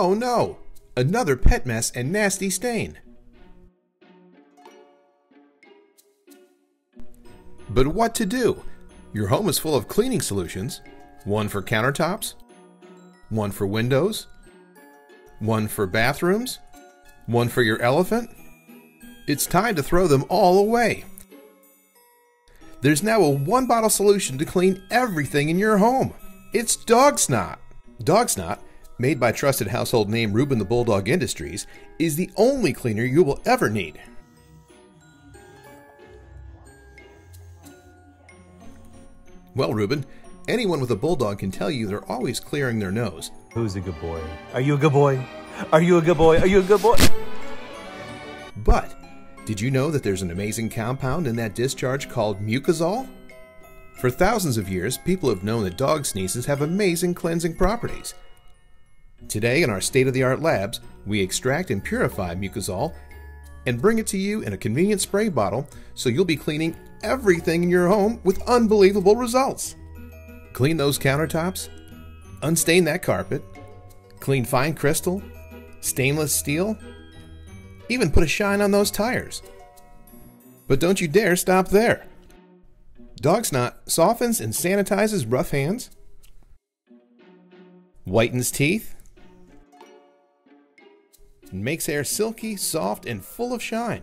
Oh no! Another pet mess and nasty stain! But what to do? Your home is full of cleaning solutions. One for countertops, one for windows, one for bathrooms, one for your elephant. It's time to throw them all away. There's now a one-bottle solution to clean everything in your home. It's dog snot. Dog snot, made by trusted household name Reuben the Bulldog Industries, is the only cleaner you will ever need. Well, Reuben, anyone with a bulldog can tell you they're always clearing their nose. Who's a good boy? Are you a good boy? Are you a good boy? Are you a good boy? But did you know that there's an amazing compound in that discharge called Mucozol? For thousands of years, people have known that dog sneezes have amazing cleansing properties. Today, in our state-of-the-art labs, we extract and purify Mucozol and bring it to you in a convenient spray bottle, so you'll be cleaning everything in your home with unbelievable results. Clean those countertops, unstain that carpet, clean fine crystal, stainless steel, even put a shine on those tires. But don't you dare stop there. Dog snot softens and sanitizes rough hands, whitens teeth, and makes hair silky, soft, and full of shine.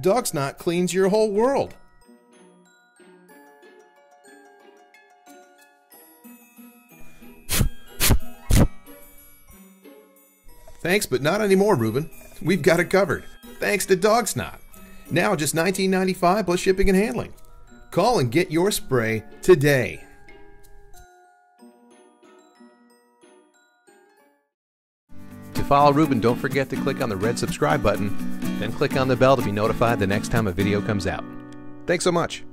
Dog snot cleans your whole world. Thanks, but not anymore, Reuben. We've got it covered. Thanks to dog snot. Now just $19.95 plus shipping and handling. Call and get your spray today. To follow Reuben, don't forget to click on the red subscribe button, then click on the bell to be notified the next time a video comes out. Thanks so much.